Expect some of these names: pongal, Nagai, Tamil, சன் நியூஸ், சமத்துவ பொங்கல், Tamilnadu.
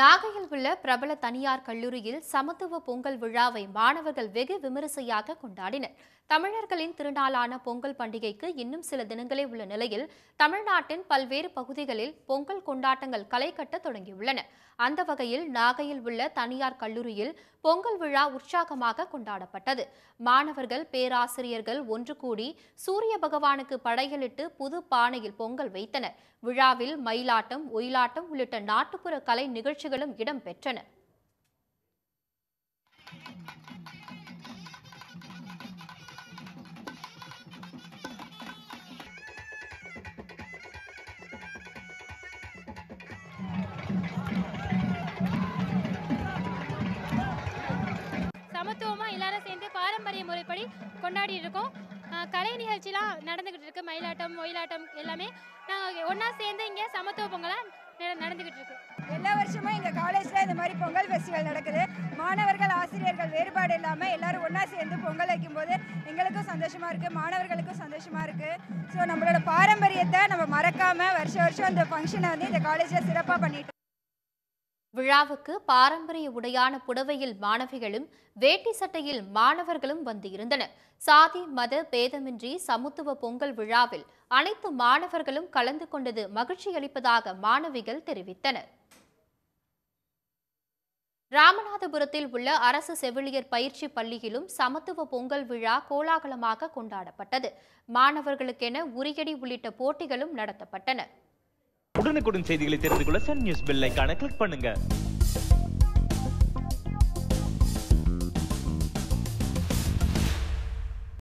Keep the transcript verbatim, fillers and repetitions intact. நாகையில் உள்ள பிரபல தனியார் கல்லூரியில் சமத்துவ பொங்கல் விழாவை மாணவர்கள் வெகு விமரிசையாக கொண்டாடினர். தமிழர்களின் திருநாளான பொங்கல் பண்டிகைக்கு இன்னும் சில தினங்களே உள்ள நிலையில் தமிழ்நாட்டின் பல்வேறு பகுதிகளில் பொங்கல் கொண்டாட்டங்கள் களை கட்ட தொடங்கியுள்ளன. அந்த வகையில் நாகையில் உள்ள தனியார் கல்லூரியில் பொங்கல் விழா உற்சாகமாக கொண்டாடப்பட்டது. மாணவர்கள் பேராசிரியர்கள் ஒன்று கூடி சூரிய பகவானுக்கு படையலிட்டு புது பானையில் பொங்கல் வைத்தனர். விழாவில் மயிலாட்டம் ஒயிலாட்டம் உள்ளிட்ட நாட்டுப்புற கலை நிகழ்ச்சி இடம்பெற்றன. சமத்துவமா எல்லாரும் சேர்ந்து பாரம்பரிய முறைப்படி கொண்டாடி இருக்கோம். கலை நிகழ்ச்சிலாம் நடந்துகிட்டு இருக்கு. மயிலாட்டம் ஒயிலாட்டம் எல்லாமே நாங்கள் ஒன்னா சேர்ந்து இங்க சமத்துவ பொங்கலா நடந்துகிட்டு இருக்கு. எல்லா வருஷமும் எங்க காலேஜ்ல இந்த மாதிரி பொங்கல் ஃபெஸ்டிவல் நடக்குது. மாணவர்கள் ஆசிரியர்கள் வேறுபாடு இல்லாம எல்லாரும் ஒன்னா சேர்ந்து பொங்கல் வைக்கும் போது எங்களுக்கும் சந்தோஷமா இருக்கு, மாணவர்களுக்கும் சந்தோஷமா இருக்கு. ஸோ நம்மளோட பாரம்பரியத்தை நம்ம மறக்காம வருஷ வருஷம் இந்த ஃபங்க்ஷனை வந்து இந்த காலேஜ்ல சிறப்பா பண்ணிட்டு விழாவுக்கு பாரம்பரிய உடையான புடவையில் மாணவிகளும் வேட்டி சட்டையில் மாணவர்களும் வந்து இருந்தனர். சாதி மத பேதமின்றி சமத்துவ பொங்கல் விழாவில் அனைத்து மாணவர்களும் கலந்து கொண்டது மகிழ்ச்சி அளிப்பதாக மாணவிகள் தெரிவித்தனர். ராமநாதபுரத்தில் உள்ள அரசு செவிலியர் பயிற்சி பள்ளியிலும் சமத்துவ பொங்கல் விழா கோலாகலமாக கொண்டாடப்பட்டது. மாணவர்களுக்கென உரியடி உள்ளிட்ட போட்டிகளும் நடத்தப்பட்டன. உடனுக்குடன் செய்திகளை தெரிந்து கொள்ள சன் நியூஸ் பெல் ஐகானை கிளிக் பண்ணுங்க.